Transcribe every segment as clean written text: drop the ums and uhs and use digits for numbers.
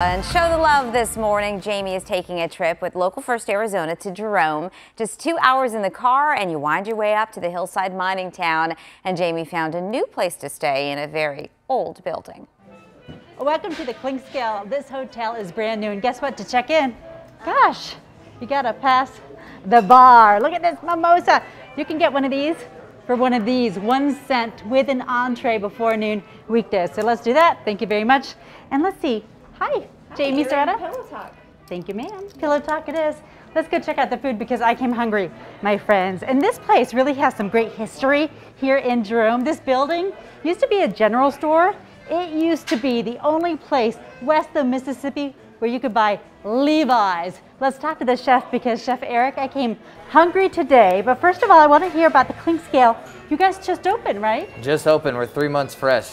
And show the love this morning. Jamie is taking a trip with Local First Arizona to Jerome. Just 2 hours in the car and you wind your way up to the hillside mining town. And Jamie found a new place to stay in a very old building. Welcome to the Clinkscale. This hotel is brand new. And guess what? To check in, gosh, you gotta pass the bar. Look at this mimosa. You can get one of these for $1 with an entree before noon weekdays. So let's do that. Thank you very much. And let's see. Hi, Jamie Serrata. Pillow Talk. Thank you, ma'am. Pillow Talk it is. Let's go check out the food because I came hungry, my friends. And this place really has some great history here in Jerome. This building used to be a general store. It used to be the only place west of Mississippi where you could buy Levi's. Let's talk to the chef because Chef Eric, I came hungry today. But first of all, I want to hear about the Clinkscale. You guys just opened, right? Just opened. We're 3 months fresh.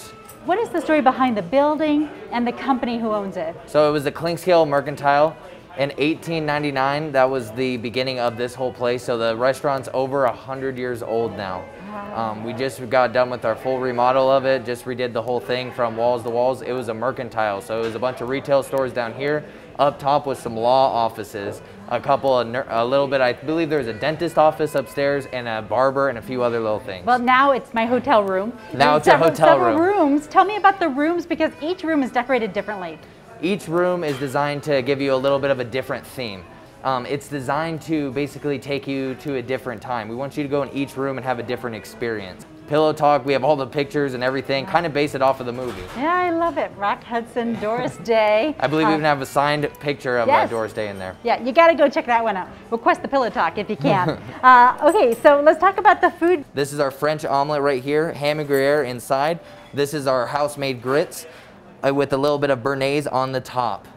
What is the story behind the building and the company who owns it? So it was the Clinkscale Mercantile in 1899. That was the beginning of this whole place. So the restaurant's over 100 years old now. Wow. We just got done with our full remodel of it, just redid the whole thing from walls to walls. It was a mercantile. So it was a bunch of retail stores down here. Up top was some law offices, a couple of, a little bit, I believe there was a dentist office upstairs and a barber and a few other little things. Well, now it's my hotel room. Now it's a hotel room. Rooms. Tell me about the rooms because each room is decorated differently. Each room is designed to give you a little bit of a different theme. It's designed to basically take you to a different time. We want you to go in each room and have a different experience. Pillow Talk, we have all the pictures and everything, kind of base it off of the movie. Yeah, I love it. Rock Hudson, Doris Day. I believe we even have a signed picture of Doris Day in there. Yeah, you got to go check that one out. Request the Pillow Talk if you can. Okay, so let's talk about the food. This is our French omelet right here, ham and gruyere inside. This is our house-made grits with a little bit of béarnaise on the top.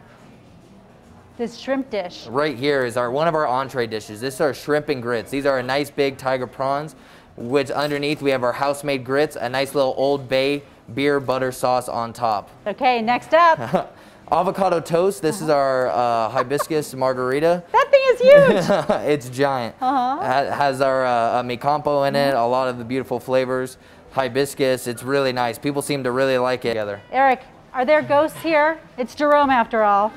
This shrimp dish. Right here is our one of our entree dishes. This is our shrimp and grits. These are a nice big tiger prawns, which underneath we have our house-made grits, a nice little Old Bay beer butter sauce on top. Okay, next up. Avocado toast. This is our hibiscus margarita. That thing is huge. It's giant. It has our mi campo in it, a lot of the beautiful flavors. Hibiscus, it's really nice. People seem to really like it. Eric, are there ghosts here? It's Jerome after all.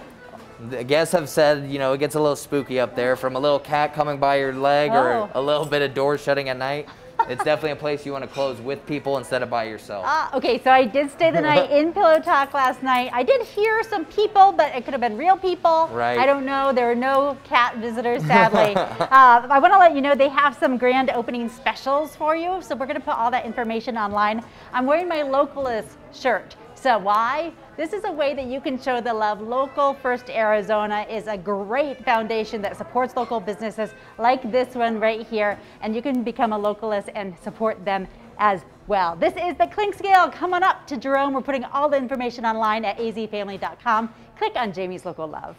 The guests have said, you know, it gets a little spooky up there from a little cat coming by your leg or a little bit of door shutting at night. It's definitely a place you want to close with people instead of by yourself. Okay, so I did stay the night in Pillow Talk last night. I did hear some people, but it could have been real people. Right. I don't know. There were no cat visitors, sadly. I want to let you know they have some grand opening specials for you, so we're going to put all that information online. I'm wearing my Localist shirt. So why? This is a way that you can show the love. Local First Arizona is a great foundation that supports local businesses like this one right here. And you can become a localist and support them as well. This is the Clinkscale. Come on up to Jerome. We're putting all the information online at azfamily.com. Click on Jamie's Local Love.